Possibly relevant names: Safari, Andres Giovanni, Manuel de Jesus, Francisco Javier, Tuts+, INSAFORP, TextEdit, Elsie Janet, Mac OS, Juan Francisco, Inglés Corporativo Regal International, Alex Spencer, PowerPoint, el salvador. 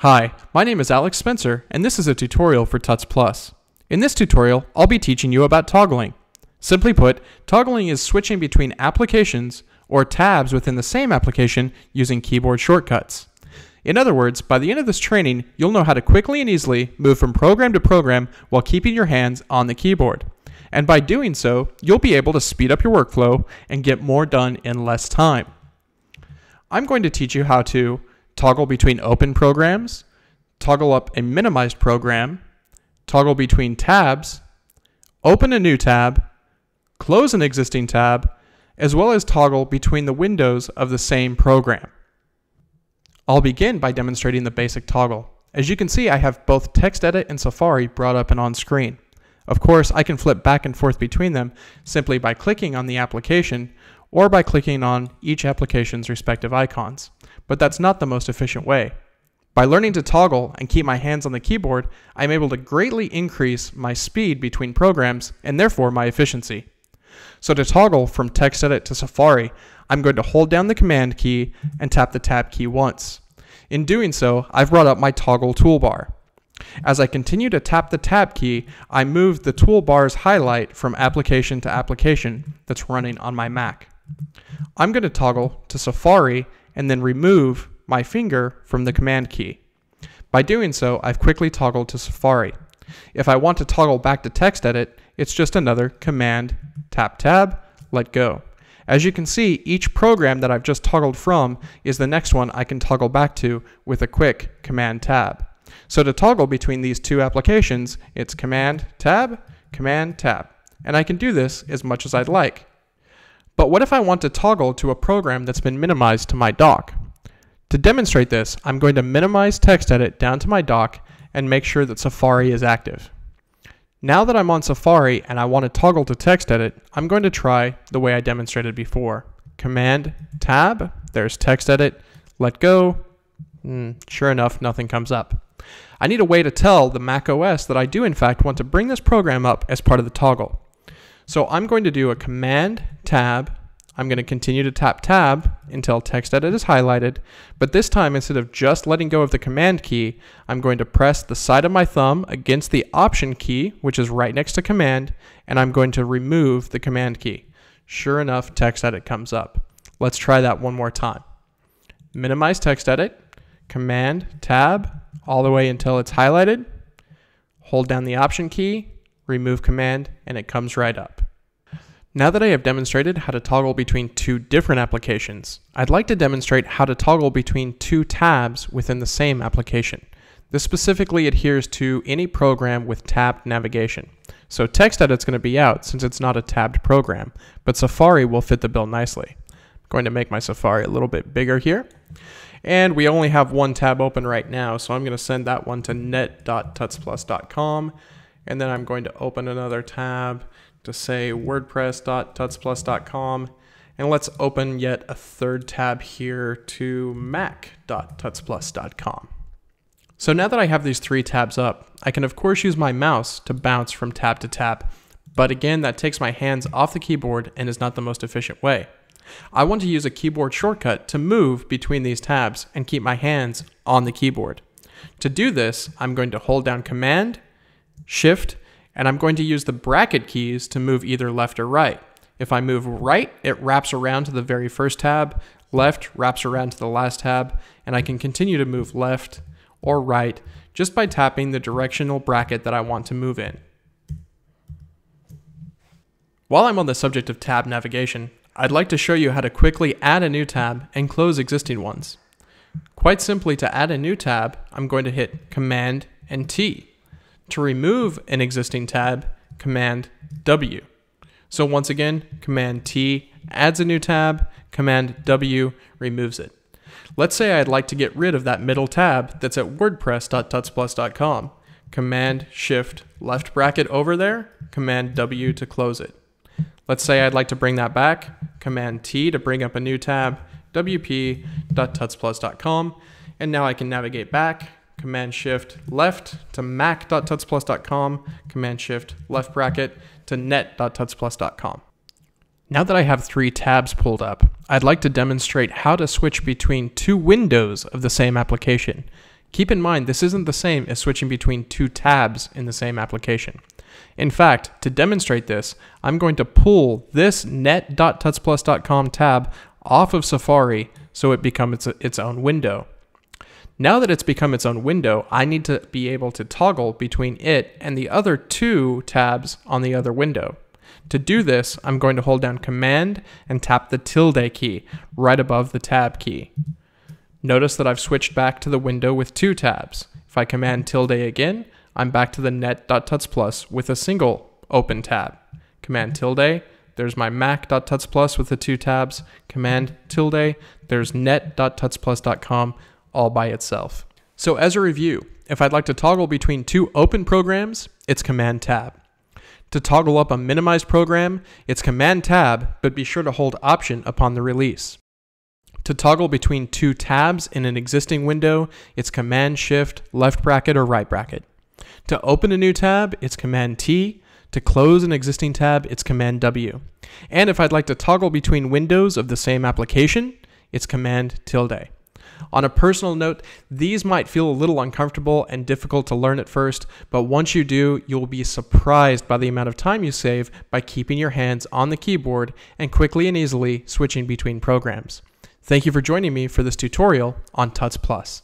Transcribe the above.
Hi, my name is Alex Spencer, and this is a tutorial for Tuts+. In this tutorial, I'll be teaching you about toggling. Simply put, toggling is switching between applications or tabs within the same application using keyboard shortcuts. In other words, by the end of this training, you'll know how to quickly and easily move from program to program while keeping your hands on the keyboard. And by doing so, you'll be able to speed up your workflow and get more done in less time. I'm going to teach you how to toggle between open programs, toggle up a minimized program, toggle between tabs, open a new tab, close an existing tab, as well as toggle between the windows of the same program. I'll begin by demonstrating the basic toggle. As you can see, I have both TextEdit and Safari brought up and on screen. Of course, I can flip back and forth between them simply by clicking on the application or by clicking on each application's respective icons. But that's not the most efficient way. By learning to toggle and keep my hands on the keyboard, I'm able to greatly increase my speed between programs and therefore my efficiency. So to toggle from TextEdit to Safari, I'm going to hold down the Command key and tap the Tab key once. In doing so, I've brought up my toggle toolbar. As I continue to tap the Tab key, I move the toolbar's highlight from application to application that's running on my Mac. I'm going to toggle to Safari and then remove my finger from the Command key. By doing so, I've quickly toggled to Safari. If I want to toggle back to TextEdit, it's just another Command, tap Tab, let go. As you can see, each program that I've just toggled from is the next one I can toggle back to with a quick Command Tab. So to toggle between these two applications, it's Command, Tab, Command, Tab. And I can do this as much as I'd like. But what if I want to toggle to a program that's been minimized to my dock? To demonstrate this, I'm going to minimize TextEdit down to my dock and make sure that Safari is active. Now that I'm on Safari and I want to toggle to TextEdit, I'm going to try the way I demonstrated before. Command, Tab, there's TextEdit, let go. Sure enough, nothing comes up. I need a way to tell the Mac OS that I do in fact want to bring this program up as part of the toggle. So I'm going to do a Command, Tab, I'm going to continue to tap Tab until TextEdit is highlighted, but this time instead of just letting go of the Command key, I'm going to press the side of my thumb against the Option key, which is right next to Command, and I'm going to remove the Command key. Sure enough, TextEdit comes up. Let's try that one more time. Minimize TextEdit, Command, Tab, all the way until it's highlighted, hold down the Option key, remove Command, and it comes right up. Now that I have demonstrated how to toggle between two different applications, I'd like to demonstrate how to toggle between two tabs within the same application. This specifically adheres to any program with tabbed navigation. So TextEdit's going to be out since it's not a tabbed program, but Safari will fit the bill nicely. I'm going to make my Safari a little bit bigger here. And we only have one tab open right now, so I'm going to send that one to net.tutsplus.com. And then I'm going to open another tab to say wordpress.tutsplus.com. And let's open yet a third tab here to mac.tutsplus.com. So now that I have these three tabs up, I can of course use my mouse to bounce from tab to tab. But again, that takes my hands off the keyboard and is not the most efficient way. I want to use a keyboard shortcut to move between these tabs and keep my hands on the keyboard. To do this, I'm going to hold down Command, Shift, and I'm going to use the bracket keys to move either left or right. If I move right, it wraps around to the very first tab, left wraps around to the last tab, and I can continue to move left or right just by tapping the directional bracket that I want to move in. While I'm on the subject of tab navigation, I'd like to show you how to quickly add a new tab and close existing ones. Quite simply, to add a new tab, I'm going to hit Command and T. To remove an existing tab, Command W. So once again, Command T adds a new tab, Command W removes it. Let's say I'd like to get rid of that middle tab that's at wordpress.tutsplus.com. Command Shift left bracket over there, Command W to close it. Let's say I'd like to bring that back, Command T to bring up a new tab, wp.tutsplus.com, and now I can navigate back, Command Shift left to mac.tutsplus.com, Command Shift left bracket to net.tutsplus.com. Now that I have three tabs pulled up, I'd like to demonstrate how to switch between two windows of the same application. Keep in mind, this isn't the same as switching between two tabs in the same application. In fact, to demonstrate this, I'm going to pull this net.tutsplus.com tab off of Safari so it becomes its own window. Now that it's become its own window, I need to be able to toggle between it and the other two tabs on the other window. To do this, I'm going to hold down Command and tap the tilde key right above the Tab key. Notice that I've switched back to the window with two tabs. If I Command tilde again, I'm back to the net.tuts+ with a single open tab. Command tilde, there's my mac.tuts+ with the two tabs. Command tilde, there's net.tutsplus.com all by itself. So as a review, if I'd like to toggle between two open programs, it's Command tab. To toggle up a minimized program, it's Command tab, but be sure to hold Option upon the release. To toggle between two tabs in an existing window, it's Command Shift, left bracket or right bracket. To open a new tab, it's Command T. To close an existing tab, it's Command W. And if I'd like to toggle between windows of the same application, it's Command tilde. On a personal note, these might feel a little uncomfortable and difficult to learn at first, but once you do, you'll be surprised by the amount of time you save by keeping your hands on the keyboard and quickly and easily switching between programs. Thank you for joining me for this tutorial on Tuts+.